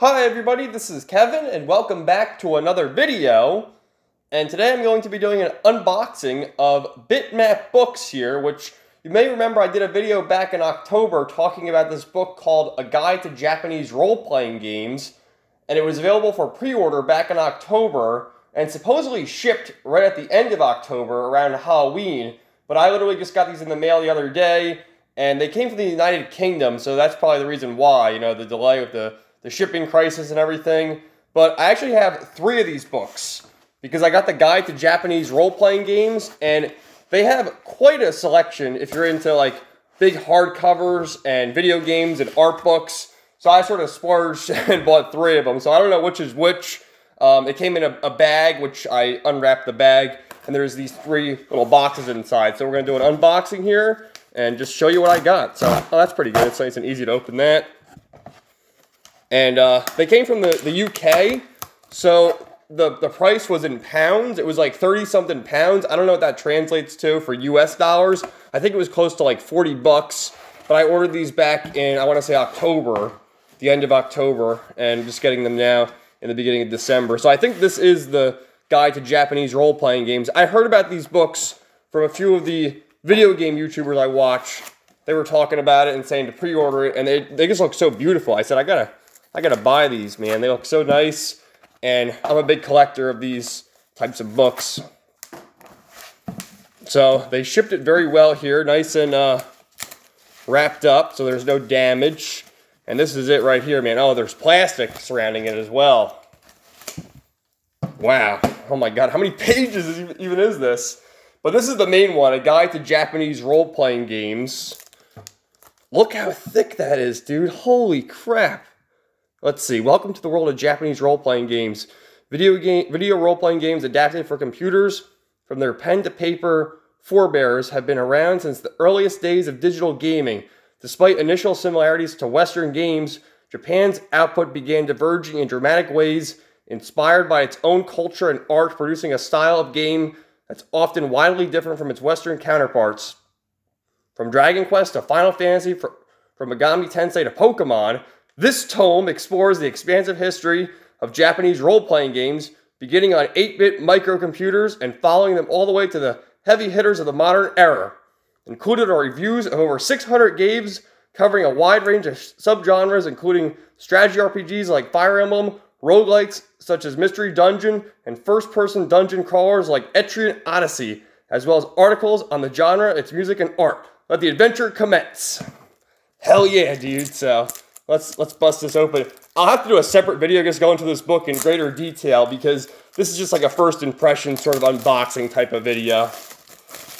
Hi everybody, this is Kevin, and welcome back to another video. And today I'm going to be doing an unboxing of Bitmap Books here, which you may remember I did a video back in October talking about this book called A Guide to Japanese Role-Playing Games, and it was available for pre-order back in October, and supposedly shipped right at the end of October, around Halloween, but I literally just got these in the mail the other day, and they came from the United Kingdom, so that's probably the reason why, you know, the delay with the shipping crisis and everything. But I actually have three of these books because I got the Guide to Japanese Role-Playing Games, and they have quite a selection if you're into like big hardcovers and video games and art books. So I sort of splurged and bought three of them. So I don't know which is which. It came in a bag, which I unwrapped the bag, and there's these three little boxes inside. So we're gonna do an unboxing here and just show you what I got. So that's pretty good. It's nice and easy to open that. And they came from the UK, so the price was in pounds. It was like 30-something pounds. I don't know what that translates to for US dollars. I think it was close to like 40 bucks, but I ordered these back in, I want to say October, the end of October, and I'm just getting them now in the beginning of December. So I think this is the Guide to Japanese Role-Playing Games. I heard about these books from a few of the video game YouTubers I watch. They were talking about it and saying to pre-order it, and they just look so beautiful. I said, I gotta buy these, man. They look so nice, and I'm a big collector of these types of books. So they shipped it very well here, nice and wrapped up, so there's no damage. And this is it right here, man. Oh, there's plastic surrounding it as well. Wow. Oh my God, how many pages even is this? But this is the main one, A Guide to Japanese Role-Playing Games. Look how thick that is, dude. Holy crap. Let's see. Welcome to the world of Japanese role-playing games. Video role-playing games adapted for computers from their pen to paper forebears have been around since the earliest days of digital gaming. Despite initial similarities to Western games, Japan's output began diverging in dramatic ways, inspired by its own culture and art, producing a style of game that's often widely different from its Western counterparts. From Dragon Quest to Final Fantasy, from Megami Tensei to Pokemon, this tome explores the expansive history of Japanese role-playing games, beginning on 8-bit microcomputers and following them all the way to the heavy hitters of the modern era. Included are reviews of over 600 games covering a wide range of subgenres, including strategy RPGs like Fire Emblem, roguelikes such as Mystery Dungeon, and first-person dungeon crawlers like Etrian Odyssey, as well as articles on the genre, its music, and art. Let the adventure commence. Hell yeah, dude. So Let's bust this open. I'll have to do a separate video just going into this book in greater detail because this is just like a first impression sort of unboxing type of video.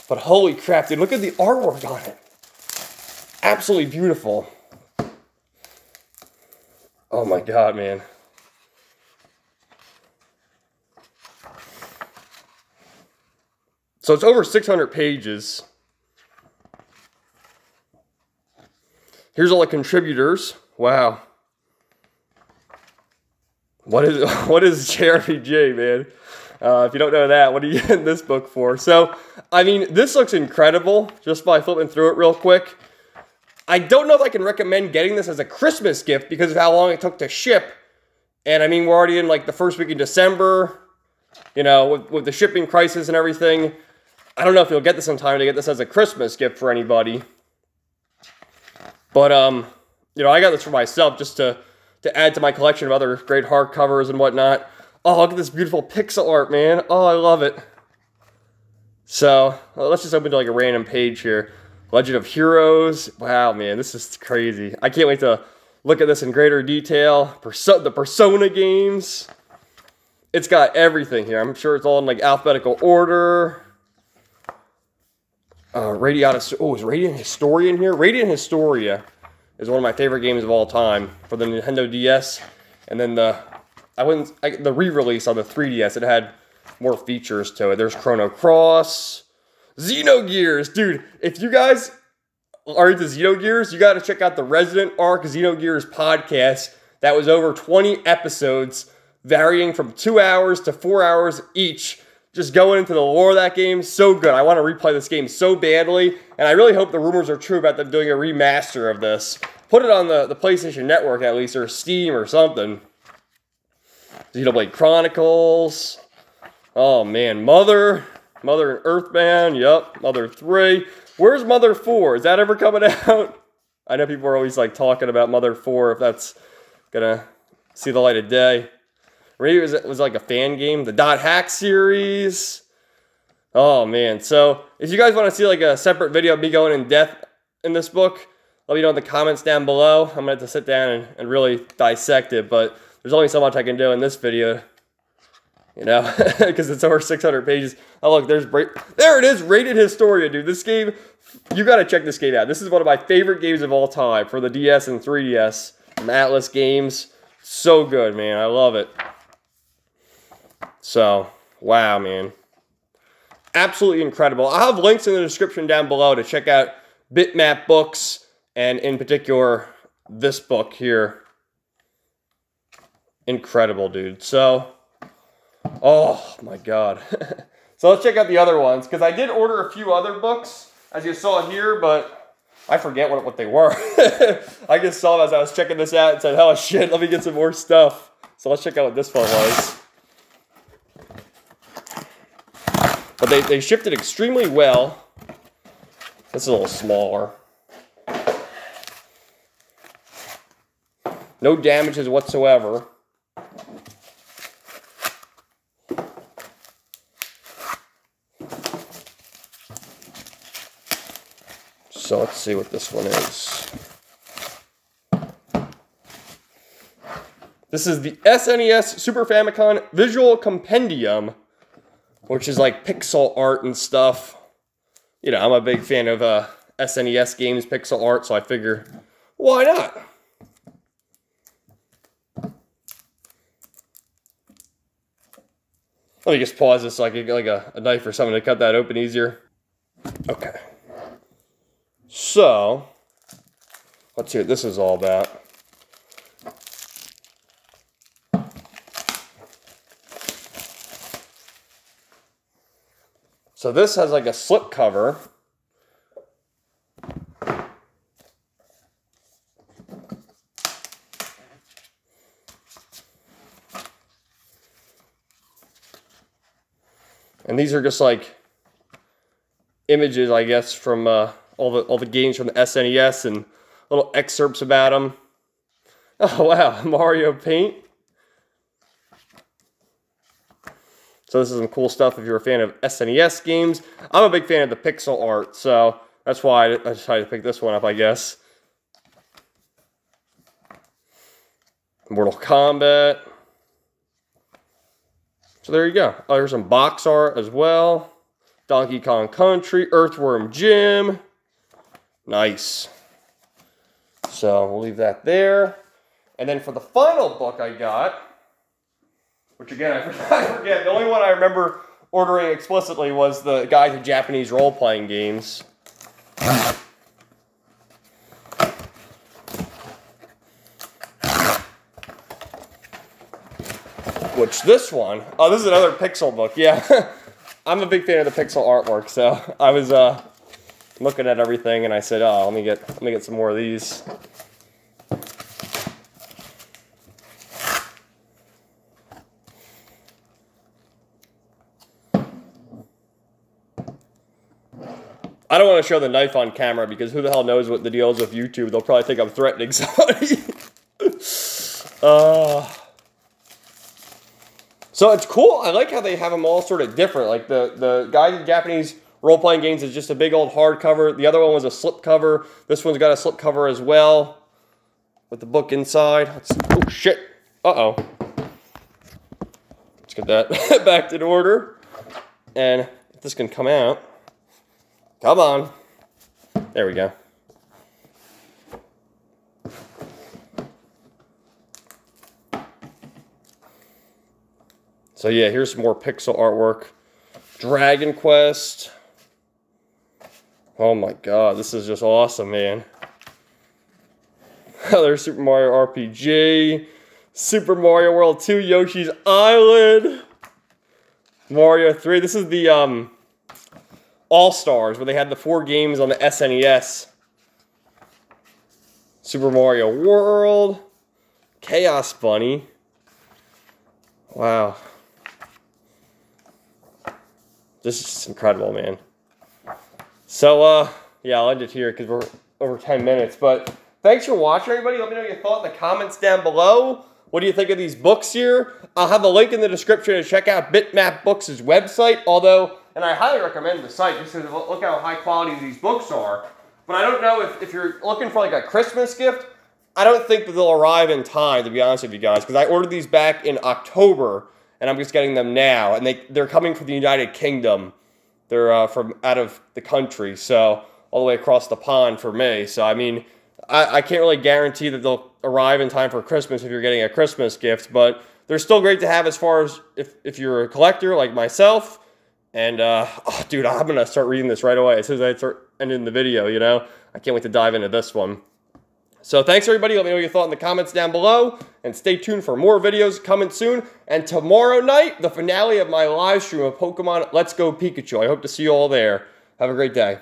But holy crap, dude, look at the artwork on it. Absolutely beautiful. Oh my God, man. So it's over 600 pages. Here's all the contributors. Wow. What is JRPG, man? If you don't know that, what are you getting this book for? So, I mean, this looks incredible just by flipping through it real quick. I don't know if I can recommend getting this as a Christmas gift because of how long it took to ship. And I mean, we're already in like the first week in December, you know, with the shipping crisis and everything. I don't know if you'll get this in time to get this as a Christmas gift for anybody. But, you know, I got this for myself just to add to my collection of other great hardcovers and whatnot. Oh, look at this beautiful pixel art, man. Oh, I love it. So, let's just open to like a random page here. Legend of Heroes. Wow, man, this is crazy. I can't wait to look at this in greater detail. The Persona games. It's got everything here. I'm sure it's all in like alphabetical order. Is Radiant Historia in here? Radiant Historia is one of my favorite games of all time for the Nintendo DS, and then the re-release on the 3DS. It had more features to it. There's Chrono Cross, Xenogears, dude. If you guys are into Xenogears, you got to check out the Resident Arc Xenogears podcast. That was over 20 episodes, varying from 2 hours to 4 hours each. Just going into the lore of that game, so good. I want to replay this game so badly, and I really hope the rumors are true about them doing a remaster of this. Put it on the PlayStation Network, at least, or Steam or something. Xenoblade Chronicles. Oh man, Mother and Earthbound. Yep, Mother 3. Where's Mother 4? Is that ever coming out? I know people are always like talking about Mother 4 if that's gonna see the light of day. Maybe it was like a fan game. The .hack series. Oh man, so if you guys want to see like a separate video of me going in depth in this book, let me know in the comments down below. I'm gonna have to sit down and really dissect it, but there's only so much I can do in this video, you know, because it's over 600 pages. Oh look, there it is, Radiant Historia, dude. This game, you gotta check this game out. This is one of my favorite games of all time for the DS and 3DS from Atlus Games. So good, man. I love it. So, wow, man. Absolutely incredible. I'll have links in the description down below to check out Bitmap Books, and in particular, this book here. Incredible, dude. So, oh my God. So let's check out the other ones, because I did order a few other books, as you saw here, but I forget what they were. I just saw them as I was checking this out and said, oh shit, let me get some more stuff. So let's check out what this one was. But they shifted extremely well. This is a little smaller. No damages whatsoever. So let's see what this one is. This is the SNES Super Famicom Visual Compendium, which is like pixel art and stuff. You know, I'm a big fan of SNES games, pixel art, so I figure, why not? Let me just pause this so I can get like a knife or something to cut that open easier. Okay. So, let's see what this is all about. So this has like a slip cover. And these are just like images, I guess, from all the games from the SNES and little excerpts about them. Oh wow, Mario Paint. So this is some cool stuff if you're a fan of SNES games. I'm a big fan of the pixel art, so that's why I decided to pick this one up, I guess. Mortal Kombat. So there you go. Oh, there's some box art as well. Donkey Kong Country, Earthworm Gym. Nice. So we'll leave that there. And then for the final book I got, which again, I forget. The only one I remember ordering explicitly was the Guide to Japanese Role-Playing Games. Which this one, oh, this is another pixel book, yeah. I'm a big fan of the pixel artwork, so I was looking at everything and I said, oh, let me get some more of these. I don't want to show the knife on camera because who the hell knows what the deal is with YouTube. They'll probably think I'm threatening somebody. So it's cool. I like how they have them all sort of different. Like the Guide to Japanese Role-Playing Games is just a big old hardcover. The other one was a slipcover. This one's got a slipcover as well with the book inside. Oh, shit. Uh-oh. Let's get that back to order. And if this can come out. Come on. There we go. So yeah, here's some more pixel artwork. Dragon Quest. Oh my God, this is just awesome, man. There's Super Mario RPG. Super Mario World 2, Yoshi's Island. Mario 3. This is the All-Stars, where they had the 4 games on the SNES. Super Mario World, Chaos Bunny, Wow. This is just incredible, man. So, yeah, I'll end it here because we're over 10 minutes. But thanks for watching, everybody. Let me know what you thought in the comments down below. What do you think of these books here? I'll have a link in the description to check out Bitmap Books' website. Although, and I highly recommend the site just because look how high quality these books are. But I don't know if you're looking for like a Christmas gift, I don't think that they'll arrive in time, to be honest with you guys, because I ordered these back in October, and I'm just getting them now. And they're coming from the United Kingdom. They're from out of the country, so all the way across the pond for me. So, I mean, I can't really guarantee that they'll arrive in time for Christmas if you're getting a Christmas gift, but they're still great to have as far as if you're a collector like myself. And, oh, dude, I'm going to start reading this right away as soon as I start ending the video, you know? I can't wait to dive into this one. So thanks, everybody. Let me know your thought in the comments down below. And stay tuned for more videos coming soon. And tomorrow night, the finale of my live stream of Pokemon Let's Go Pikachu. I hope to see you all there. Have a great day.